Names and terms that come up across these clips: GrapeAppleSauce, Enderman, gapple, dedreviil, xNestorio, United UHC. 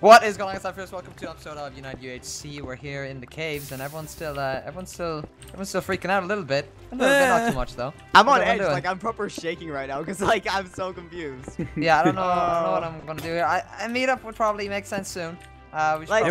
What is going on, guys? Welcome to an episode of Unite UHC. We're here in the caves, and everyone's still freaking out a little bit. Not too much though. I'm on edge, like I'm proper shaking right now, cause like I'm so confused. Yeah, I don't know what I'm gonna do here. A meetup would probably make sense soon. We should like,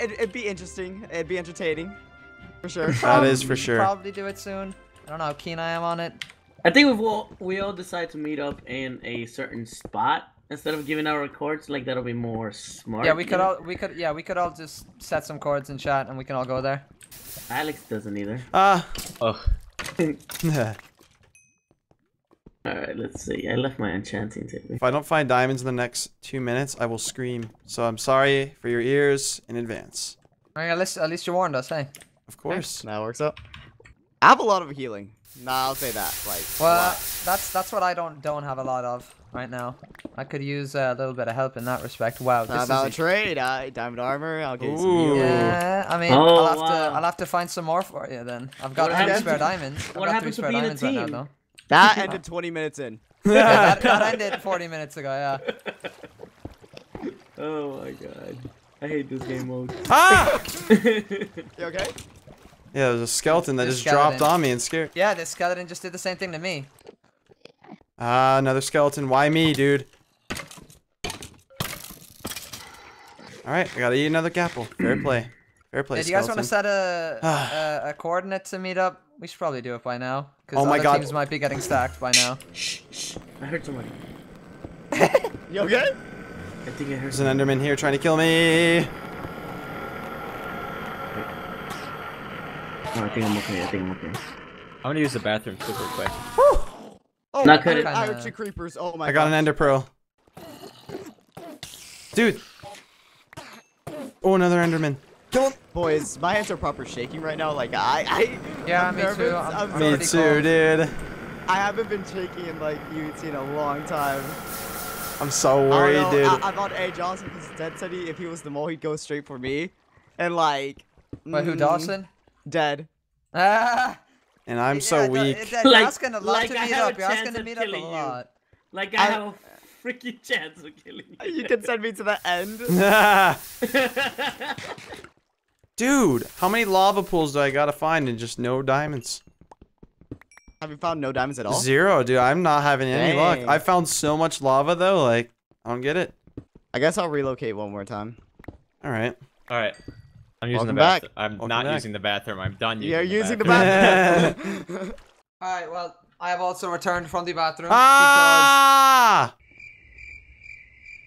it'd be interesting. It'd be entertaining, for sure. That is for sure. Probably do it soon. I don't know how keen I am on it. I think we all decide to meet up in a certain spot. Instead of giving out our cords, like that'll be more smart. Yeah, we could all just set some cords in chat, and we can all go there. Alex doesn't either. All right, let's see. I left my enchanting table. If I don't find diamonds in the next 2 minutes, I will scream. So I'm sorry for your ears in advance. All right, at least you warned us, hey. Of course. That works out. I have a lot of healing. Nah, I'll say that. Like. Well, that's what I don't have a lot of right now. I could use a little bit of help in that respect. Wow, this about is a trade. Diamond armor. I'll give you some healing. Yeah, I mean, I'll have to find some more for you then. I've got three spare diamonds. What happened to being a team? Right now, though. That ended 20 minutes in. Yeah, that ended 40 minutes ago. Yeah. Oh my god, I hate this game mode. Ah! You okay? Yeah, there's a skeleton that just dropped on me and scared. Yeah, this skeleton just did the same thing to me. Ah, another skeleton. Why me, dude? Alright, I gotta eat another gapple. Fair play. Fair play, hey, do you guys want to set a coordinate to meet up? We should probably do it by now. Because other teams might be getting stacked by now. Shh, shh. I heard somebody. You okay? I think I heard somebody. There's an enderman here trying to kill me. Oh, I think I'm okay. I think I'm okay. I'm gonna use the bathroom super quick. Woo! Oh, not good. I heard two creepers. Oh my god. I got an ender pearl. Dude. Oh, another enderman. Kill him. Boys, my hands are proper shaking right now. Like, I'm me nervous. Too. Me too, dude. I haven't been shaking in like UHC in a long time. I'm so worried, dude. I'm on edge also because Dead said if he was the mole, he'd go straight for me. And like. But who, Dawson? Dead. And I'm so weak. Like, you're asking to meet up a lot. Like I have a freaking chance of killing you. You can send me to the end. Dude, how many lava pools do I gotta find and just no diamonds? Have you found no diamonds at all? Zero, dude. I'm not having any luck. I found so much lava though. Like I don't get it. I guess I'll relocate one more time. All right. All right. I'm using the bathroom. I'm not using the bathroom. I'm done using the bathroom. Alright, well, I have also returned from the bathroom. Ah! Because...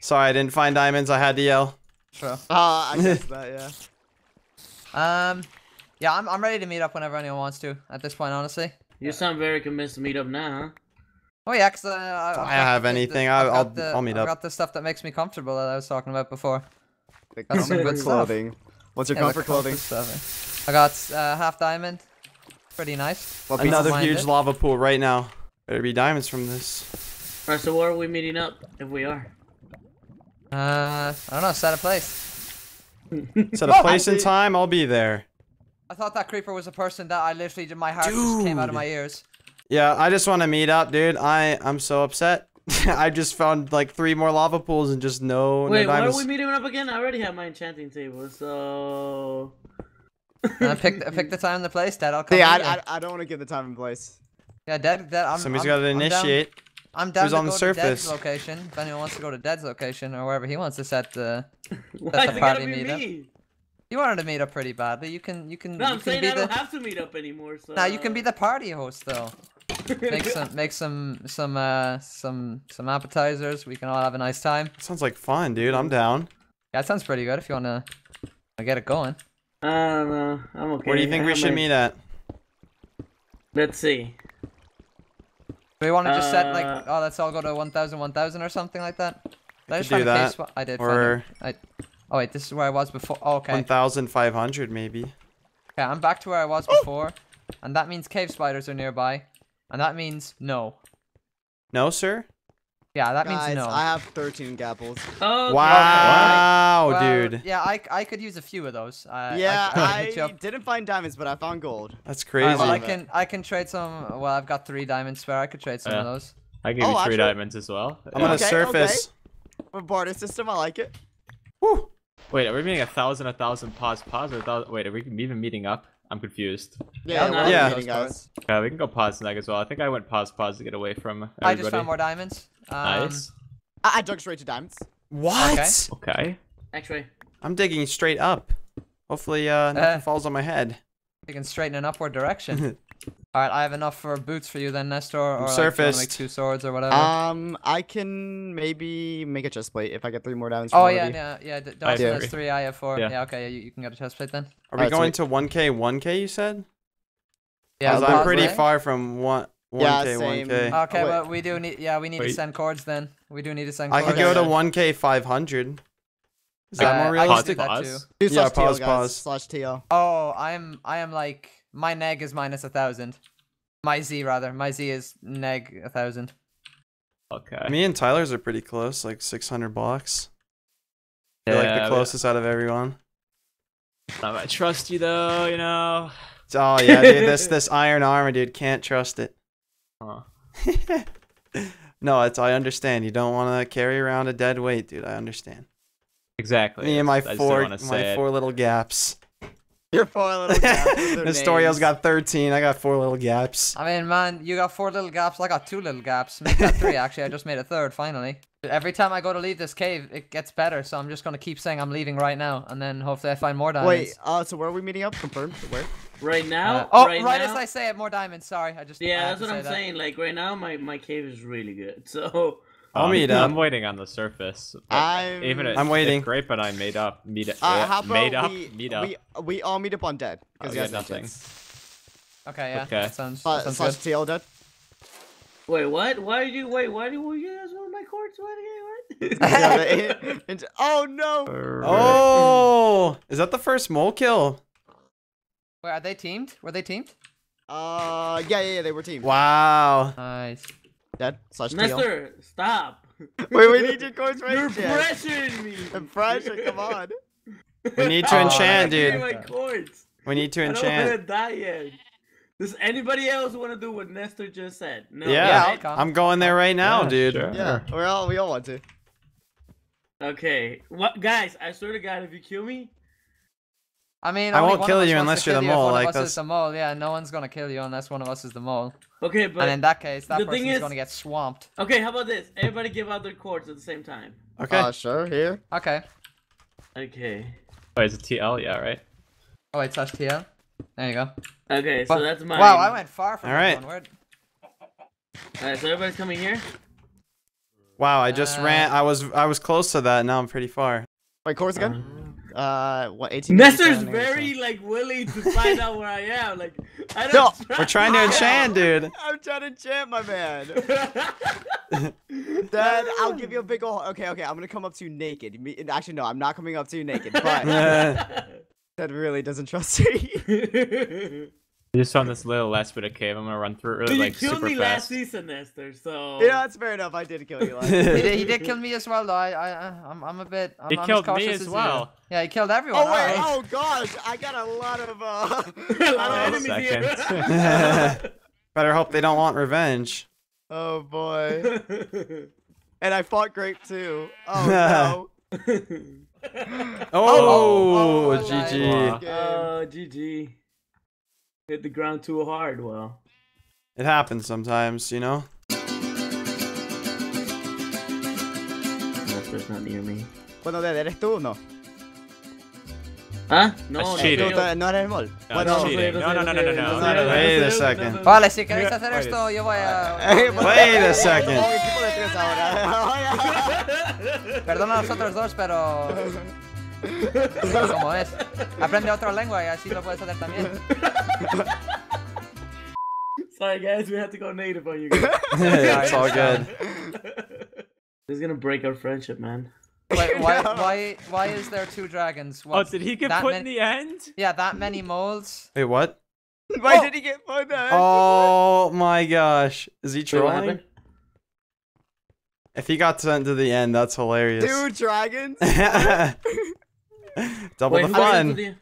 Sorry, I didn't find diamonds. I had to yell. True. I guess that, yeah. Yeah, I'm ready to meet up whenever anyone wants to at this point, honestly. You sound very convinced to meet up now, huh? Oh yeah, because I'll meet up. I've got the stuff that makes me comfortable that I was talking about before. The comfort clothing. What's your comfort clothing? I got half diamond. Pretty nice. Well, another huge lava pool right now. Better be diamonds from this. Alright, so where are we meeting up if we are? I don't know. Set a place. Set a place and time. I'll be there. I thought that creeper was a person that I literally did. My heart just came out of my ears. Yeah, I just want to meet up, dude. I'm so upset. I just found like 3 more lava pools and just no diamonds. Wait, why are we meeting up again? I already have my enchanting table, so... pick the time and the place, Dad. I'll come. Yeah, I don't want to give the time and place. Yeah, Dad somebody's got to initiate. I'm down to go to Dad's location. If anyone wants to go to Dad's location or wherever he wants to set the party meetup. You wanted to meet up pretty badly. You can. No, I'm saying I don't have to meet up anymore. So. Now you can be the party host though. make some appetizers. We can all have a nice time. Sounds like fun, dude. I'm down. Yeah, that sounds pretty good. If you wanna get it going. I don't know. I'm okay. Where do you think we should meet at? Let's see. Do we want to just set like let's all go to 1,000 or something like that? I just found a cave. I did. Or oh wait, this is where I was before. Oh, okay. 1,500 maybe. Okay, I'm back to where I was before, and that means cave spiders are nearby. And that means no. No, sir? Yeah, that means no. I have 13 gapples. Oh, wow, well, dude. Yeah, I could use a few of those. Yeah, I didn't find diamonds, but I found gold. That's crazy. Well, I can trade some. Well, I've got 3 diamonds spare. I could trade some of those. I can give you 3 diamonds as well. I'm on a surface. Okay. Barter system, I like it. Whew. Wait, are we meeting 1,000 pods, or 1,000? Wait, are we even meeting up? I'm confused. Yeah, yeah, we can go pods next as well. I think I went pods to get away from everybody. I just found more diamonds. Nice. I dug straight to diamonds. What? Okay. Actually, I'm digging straight up. Hopefully, nothing falls on my head. You can straighten an upward direction. All right, I have enough for boots for you then, Nestor, or like, make 2 swords or whatever. I can maybe make a chest plate if I get 3 more diamonds. Oh yeah, Dawson has 3, I have 4. Yeah, okay, you can get a chest plate then. Are we going to 1K, 1K? You said. Yeah, I'm pretty far from 1K, 1K. Okay, but we do need. Yeah, we need to send cords then. We do need to send cords. I can go to 1K 500. Is that more realistic? Yeah, pause. Oh, I am like. My neg is minus 1,000. My Z, rather. My Z is neg 1,000. Okay. Me and Tyler's are pretty close, like 600 blocks. They're like the closest out of everyone. I trust you though, you know. Oh yeah, dude. This iron armor, dude. Can't trust it. Huh. No, I understand. You don't want to carry around a dead weight, dude. I understand. Exactly. Me and my four little gaps. Your 4 little gaps. Nestorio's got 13. I got 4 little gaps. I mean, man, you got 4 little gaps. I got 2 little gaps. Make that 3, actually. I just made a 3rd, finally. Every time I go to leave this cave, it gets better. So I'm just going to keep saying I'm leaving right now. And then hopefully I find more diamonds. Wait, so where are we meeting up? Confirmed? Where? Right now? Right now? As I say it, more diamonds. Sorry. Yeah, that's what I'm saying. Like, right now, my cave is really good. So... I'll meet up. I'm waiting on the surface. I'm waiting. Great, but I made up. We all meet up on dead. Because we got nothing. Okay, yeah. Okay. That sounds TL dead. Wait, what? Why do you guys want my cords? What? Oh no! Oh, is that the first mole kill? Wait, are they teamed? Were they teamed? Yeah, they were teamed. Wow. Nice. Dead. Nestor, stop! Wait, we need your cords right now. You're pressuring me. Pressure, come on. We need to enchant, dude. My cords. We need to enchant. I don't want to die yet. Does anybody else want to do what Nestor just said? No. Yeah, right? I'm going there right now, dude. Sure. Yeah, we all want to. Okay, guys? I swear to God, if you kill me, I mean, I won't kill you unless you're the mole. Like that's the mole. Yeah, no one's gonna kill you unless one of us is the mole. Okay, but and in that case, that person's gonna get swamped. Okay, how about this? Everybody give out their cords at the same time. Okay. Sure. Here. Okay. Okay. Wait, is it TL? Yeah, right. Oh, it's /TL. There you go. Okay, so that's mine. Wow, I went far from that one word. All right, so everybody's coming here. Wow, I just ran. I was close to that. Now I'm pretty far. Wait, cords again. What? 18. Nestor's very like willing to find out where I am. Like, I don't. No, we're trying to enchant, dude. I'm trying to enchant, my man. Dad, I'll give you a big ol'. Okay, I'm gonna come up to you naked. Actually, no, I'm not coming up to you naked. But Dad really doesn't trust me. I just found this little last bit of cave. I'm gonna run through it really super fast. You killed me last season, Nestor. So yeah, that's fair enough. I did kill you last. He did kill me as well, though. I'm a bit. He killed me as well. Yeah, he killed everyone. Oh wait, oh gosh, I got a lot of enemies here. Better hope they don't want revenge. Oh boy. And I fought Grape too. Oh no. Oh GG. Oh GG. Hit the ground too hard, well. It happens sometimes, you know? That's not near me. Bueno, ¿eres tú o no? Huh? No, no eres el mol. No. Wait a second. Vale, si queréis hacer esto, yo voy a... Wait a second. Perdona a nosotros dos, pero... Como es. Aprende otra lengua y así lo puedes hacer también. Sorry guys, we have to go native on you guys. It's all good. This is gonna break our friendship, man. Wait, why is there 2 dragons? What, did he get put in the end? Yeah, that many moles. Wait, what? Why did he get put in the end? Oh my gosh. Is he trolling? If he got sent to the end, that's hilarious. 2 dragons? Double the fun.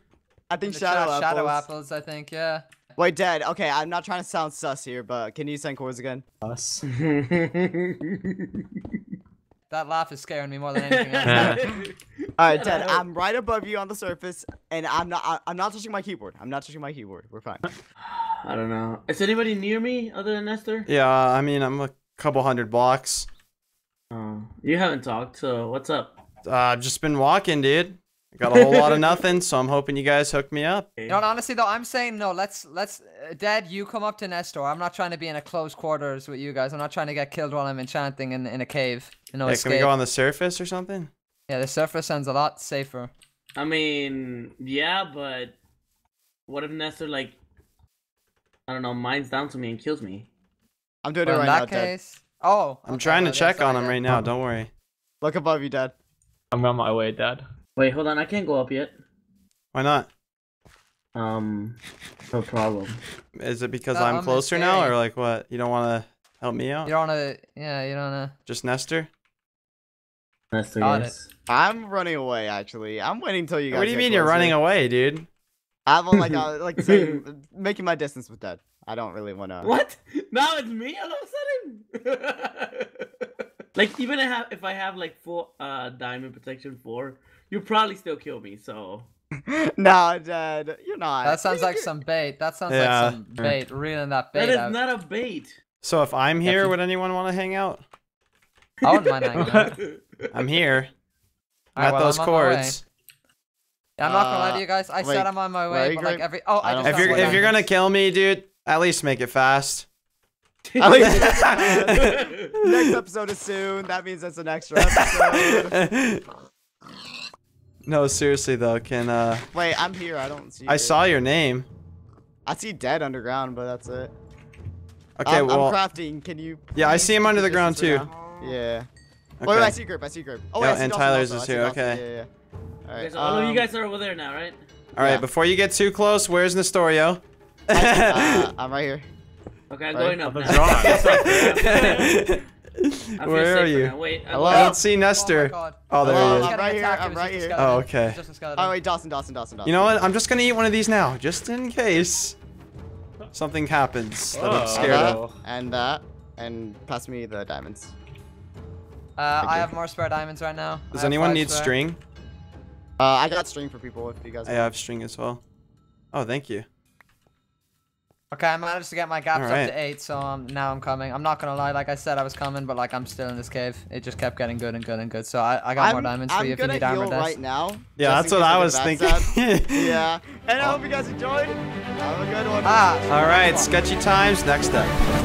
I think shadow apples, I think, yeah. Wait, Dad, okay, I'm not trying to sound sus here, but can you send cords again? Us. That laugh is scaring me more than anything else. All right, Ted. I'm right above you on the surface, and I'm not touching my keyboard. I'm not touching my keyboard. We're fine. I don't know. Is anybody near me other than Nestor? Yeah, I mean, I'm a couple hundred blocks. Oh, you haven't talked, so what's up? I've just been walking, dude. I got a whole lot of nothing, so I'm hoping you guys hook me up. No, honestly though, I'm saying no. Let's Dad, you come up to Nestor. I'm not trying to be in a close quarters with you guys. I'm not trying to get killed while I'm enchanting in a cave. No escape. Can we go on the surface or something? Yeah, the surface sounds a lot safer. I mean, yeah, but what if Nestor, like, I don't know, mines down to me and kills me? I'm doing it right now, Dad. Oh, I'm trying to check on him right now. Don't worry. Look above you, Dad. I'm on my way, Dad. Wait, hold on, I can't go up yet. Why not? No problem. Is it because I'm closer now, or like what? You don't want to help me out? You don't want to, yeah, you don't want to. Just Nestor? Nestor, yes. I'm running away, actually. I'm waiting till you guys. What do you mean closer? You're running away, dude? I'm on, like, saying, making my distance with that. I don't really want to. What? Now it's me all of a sudden? Like, even if I have, like, full diamond protection 4, you probably still kill me, so. Nah, Dad, you're not. That sounds like some bait. That sounds like some bait. Reeling that bait. That is not a bait. So if I'm here, would anyone want to hang out? I wouldn't mind hanging out. I'm here. All right, well, those cords. I'm not gonna lie to you guys. I said I'm on my way, but like every. Oh, I just. If you're gonna kill me, dude, at least make it fast. Next episode is soon. That means that's an extra episode. No, seriously though, can wait, I'm here, I don't see I saw your name. I see Dead underground, but that's it. Okay, well I'm crafting, can you please? Yeah, I see him under the ground too. Yeah. Okay. Wait, I see Grape, I see Grape. Oh, yeah, and Tyler's is here, okay. Yeah, yeah. All right. So all of you guys are over there now, right? All right, before you get too close, where's Nestorio? I'm right here. Okay, I'm going up now. Where are you? Wait, I don't see Nestor. Oh, there he is. I'm right here. I'm right here. Oh, okay. Oh, wait, Dawson. You know what? I'm just gonna eat one of these now, just in case something happens that I'm scared of. And pass me the diamonds. I have more spare diamonds right now. Does anyone need string? I got string for people if you guys. I have string as well. Oh, thank you. Okay, I managed to get my gaps up to 8, so now I'm coming. I'm not gonna lie, like I said, I was coming, but like I'm still in this cave. It just kept getting good and good and good. So I got more diamonds for you if you need armor dust. Right now. Yeah, that's what I was thinking. Yeah, and I hope you guys enjoyed. Have a good one. All right, sketchy times next up.